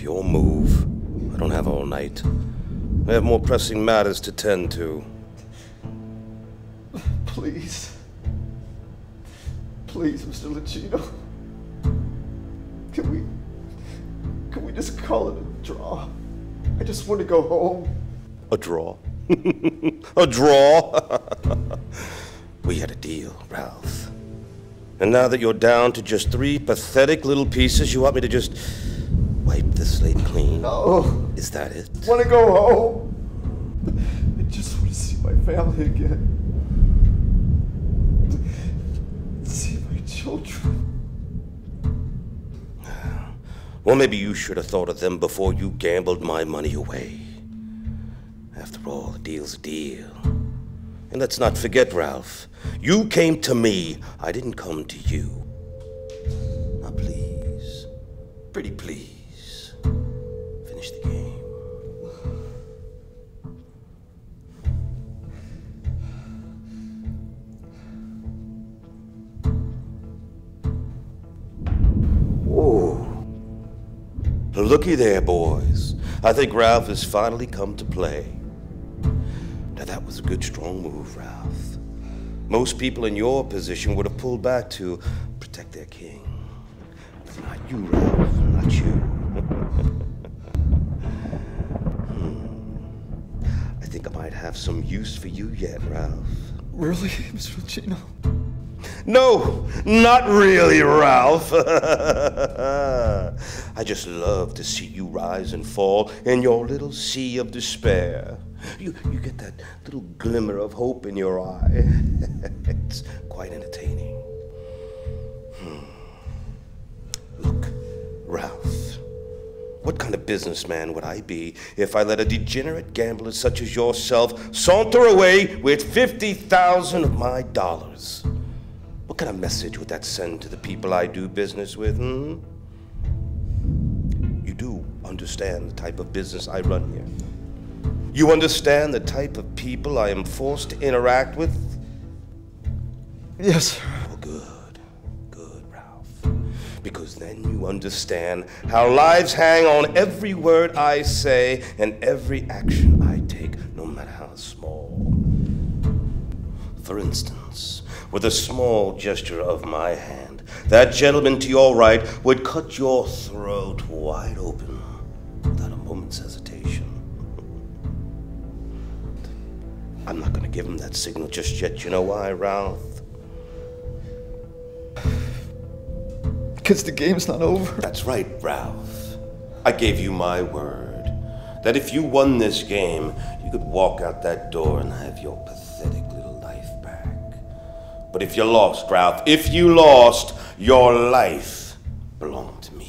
Ralph, your move. I don't have all night. I have more pressing matters to tend to. Please. Please, Mr. Lucchino. Can we just call it a draw? I just want to go home. A draw? A draw? We had a deal, Ralph. And now that you're down to just three pathetic little pieces, you want me to just wipe the slate clean? No. Is that it? I want to go home. I just want to see my family again. See my children. Well, maybe you should have thought of them before you gambled my money away. After all, a deal's a deal. And let's not forget, Ralph, you came to me. I didn't come to you. Now, please, pretty please, finish the game. Looky there, boys. I think Ralph has finally come to play. Now, that was a good, strong move, Ralph. Most people in your position would have pulled back to protect their king. But not you, Ralph. Not you. I think I might have some use for you yet, Ralph. Really, Mr. Lucchino? No, not really, Ralph. I just love to see you rise and fall in your little sea of despair. You get that little glimmer of hope in your eye. It's quite entertaining. Look, Ralph, what kind of businessman would I be if I let a degenerate gambler such as yourself saunter away with $50,000 of my dollars? What kind of message would that send to the people I do business with, hmm? You do understand the type of business I run here. You understand the type of people I am forced to interact with? Yes, sir. Well, good. Good, Ralph. Because then you understand how lives hang on every word I say and every action I take, no matter how small. For instance, with a small gesture of my hand, that gentleman to your right would cut your throat wide open without a moment's hesitation. I'm not going to give him that signal just yet. You know why, Ralph? Because the game's not over. That's right, Ralph. I gave you my word that if you won this game, you could walk out that door and have your pathetic little... But if you lost, Ralph, if you lost, your life belonged to me.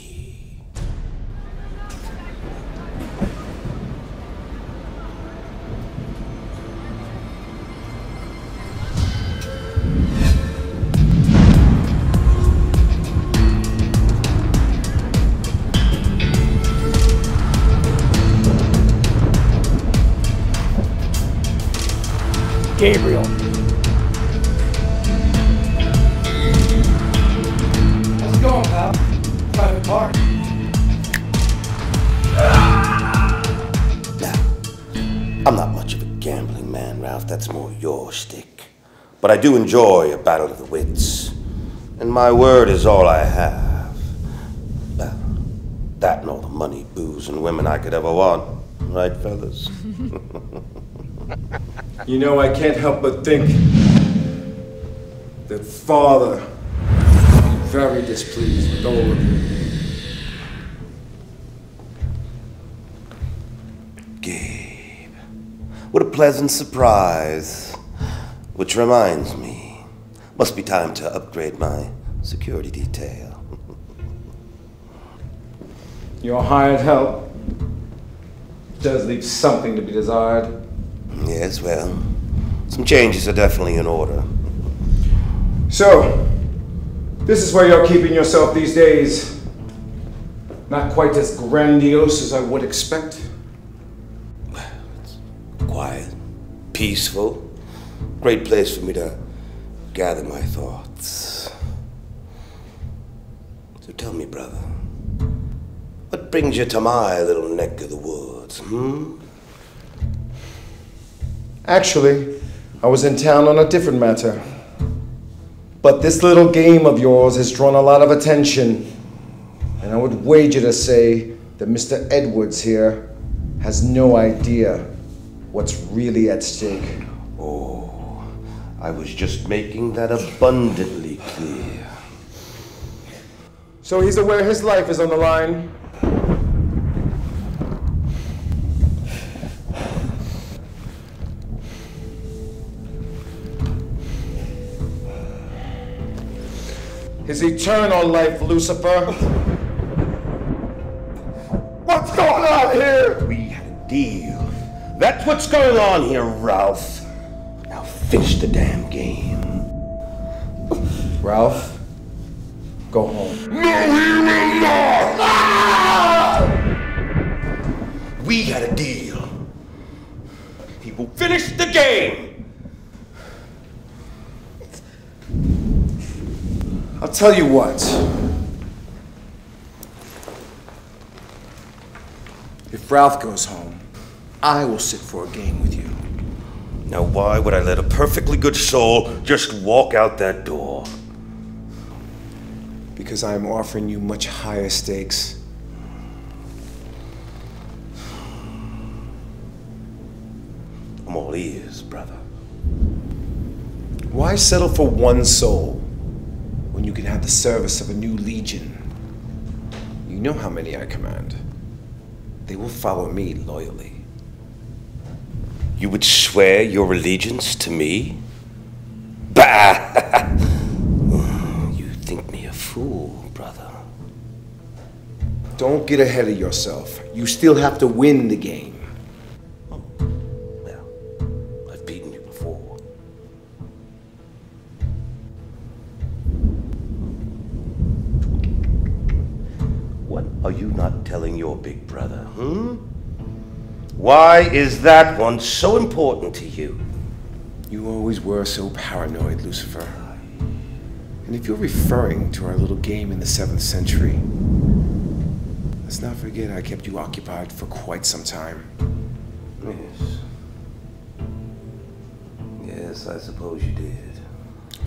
Gabriel. I'm not much of a gambling man, Ralph. That's more your shtick. But I do enjoy a battle of the wits. And my word is all I have. That and all the money, booze, and women I could ever want. Right, fellas? You know, I can't help but think that Father will be very displeased with all of you. What a pleasant surprise. Which reminds me, must be time to upgrade my security detail. Your hired help does leave something to be desired. Yes, well, some changes are definitely in order. So, this is where you're keeping yourself these days. Not quite as grandiose as I would expect. Quiet, peaceful, great place for me to gather my thoughts. So tell me, brother, what brings you to my little neck of the woods, hmm? Actually, I was in town on a different matter. But this little game of yours has drawn a lot of attention. And I would wager to say that Mr. Edwards here has no idea what's really at stake. Oh, I was just making that abundantly clear. So he's aware his life is on the line. His eternal life, Lucifer. What's going on here? We had a deal. That's what's going on here, Ralph. Now finish the damn game. Ralph, go home. No, he will not! Ah! We had a deal. He will finish the game. I'll tell you what. If Ralph goes home, I will sit for a game with you. Now why would I let a perfectly good soul just walk out that door? Because I am offering you much higher stakes. I'm all ears, brother. Why settle for one soul? You can have the service of a new legion. You know how many I command. They will follow me loyally. You would swear your allegiance to me? Bah! You think me a fool, brother. Don't get ahead of yourself. You still have to win the game. Oh, well, I've beaten you before. What are you not telling your big brother, hmm? Why is that one so important to you? You always were so paranoid, Lucifer. And if you're referring to our little game in the 7th century, let's not forget I kept you occupied for quite some time. Yes. Yes, I suppose you did.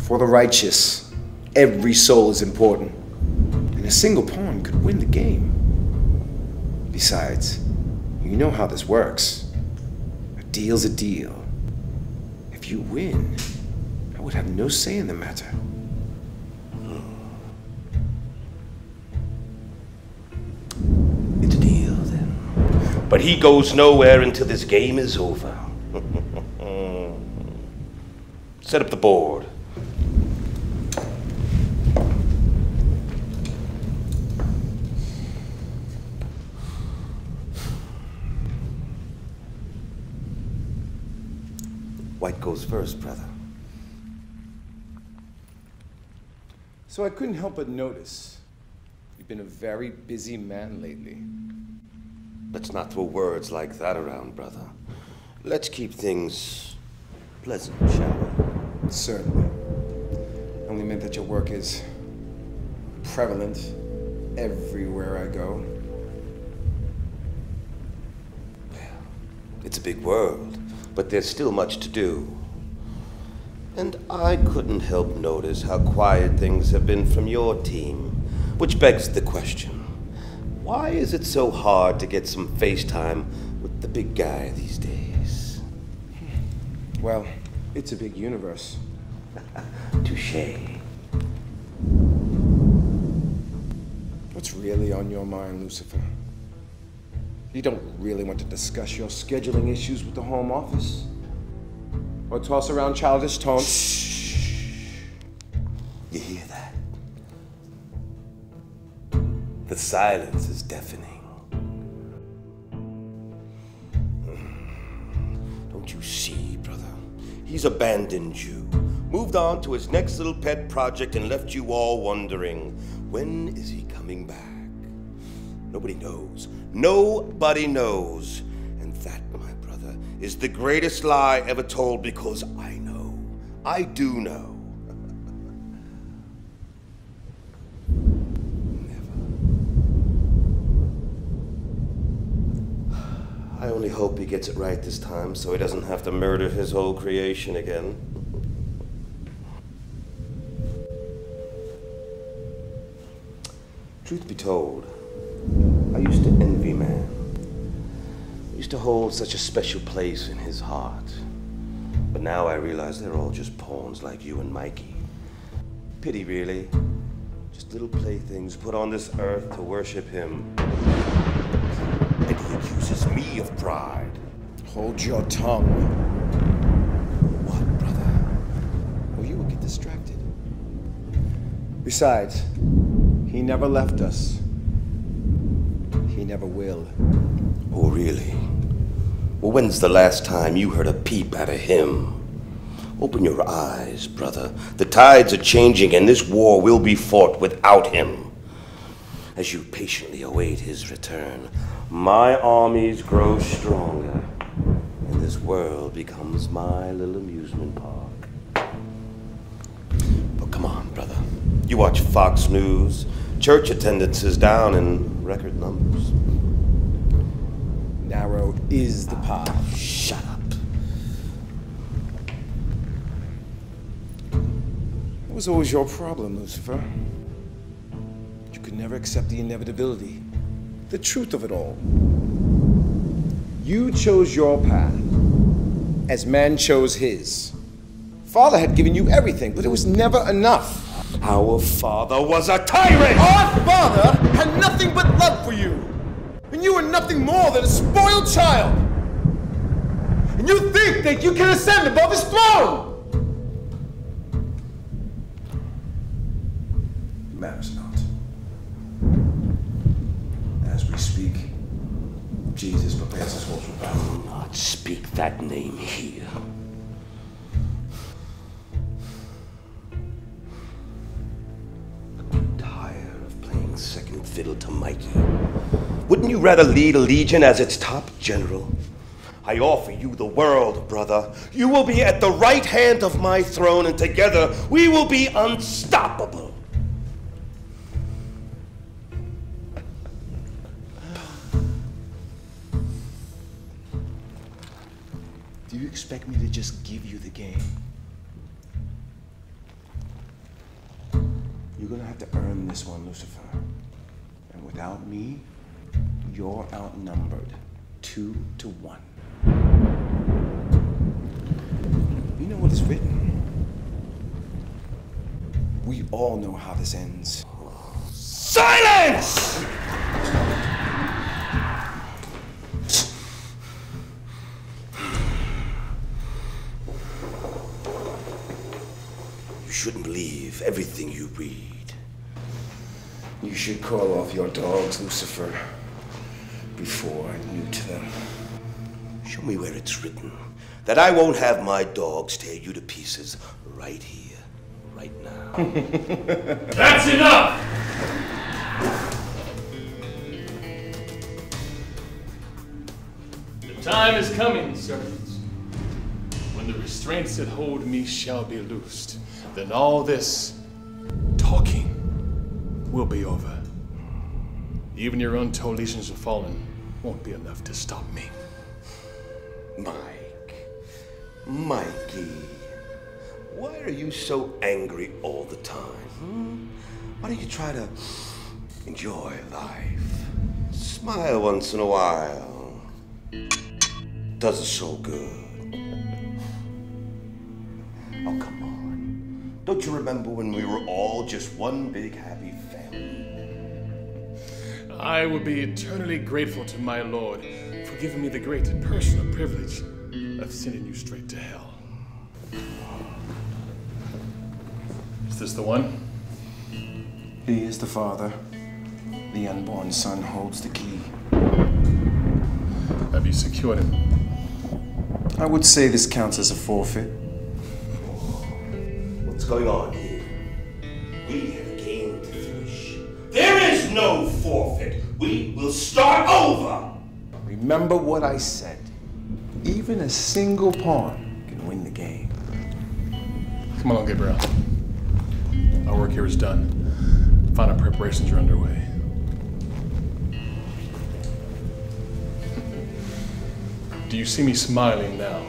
For the righteous, every soul is important. And a single pawn could win the game. Besides, you know how this works. A deal's a deal. If you win, I would have no say in the matter. It's a deal, then. But he goes nowhere until this game is over. Set up the board. White goes first, brother. So I couldn't help but notice you've been a very busy man lately. Let's not throw words like that around, brother. Let's keep things pleasant, shall we? Certainly. I only meant that your work is prevalent everywhere I go. Well, it's a big world. But there's still much to do. And I couldn't help notice how quiet things have been from your team, which begs the question, why is it so hard to get some face time with the big guy these days? Well, it's a big universe. Touché. What's really on your mind, Lucifer? You don't really want to discuss your scheduling issues with the Home Office? Or toss around childish taunts? Shh. You hear that? The silence is deafening. Don't you see, brother? He's abandoned you, moved on to his next little pet project and left you all wondering, when is he coming back? Nobody knows. Nobody knows. And that, my brother, is the greatest lie ever told because I know. I do know. Never only hope he gets it right this time so he doesn't have to murder his whole creation again. Truth be told, I used to envy man. I used to hold such a special place in his heart. But now I realize they're all just pawns like you and Mikey. Pity, really. Just little playthings put on this earth to worship him. And he accuses me of pride. Hold your tongue. What, brother? Or you will get distracted. Besides, he never left us. He never will. Oh, really? Well, when's the last time you heard a peep out of him? Open your eyes, brother. The tides are changing, and this war will be fought without him. As you patiently await his return, my armies grow stronger, and this world becomes my little amusement park. But come on, brother. You watch Fox News. Church attendance is down in record numbers. Narrow is the path. Oh, shut up. It was always your problem, Lucifer. You could never accept the inevitability, the truth of it all. You chose your path, as man chose his. Father had given you everything, but it was never enough. Our father was a tyrant! Our father had nothing but love for you! And you were nothing more than a spoiled child! And you think that you can ascend above his throne! Matters not. As we speak, Jesus prepares us all for battle. Do not speak that name here. I'm tired of playing second fiddle to Mikey. Wouldn't you rather lead a legion as its top general? I offer you the world, brother. You will be at the right hand of my throne, and together we will be unstoppable. Do you expect me to just give you the game? You're gonna have to earn this one, Lucifer. And without me, you're outnumbered 2-1. You know what is written? We all know how this ends. Silence! You shouldn't believe everything you read. You should call off your dogs, Lucifer, before I mute them. Show me where it's written that I won't have my dogs tear you to pieces right here, right now. That's enough! The time is coming, servants, when the restraints that hold me shall be loosed. Then all this talking will be over. Even your untold legions of fallen won't be enough to stop me. Mikey, why are you so angry all the time? Why don't you try to enjoy life? Smile once in a while. Does it so good. Oh, come on. Don't you remember when we were all just one big happy family? I would be eternally grateful to my Lord for giving me the great personal privilege of sending you straight to hell. Is this the one? He is the Father. The unborn Son holds the key. Have you secured him? I would say this counts as a forfeit. What's going on here? We have a game to finish. There is no forfeit. We will start over. Remember what I said. Even a single pawn can win the game. Come on, Gabriel. Our work here is done. Final preparations are underway. Do you see me smiling now?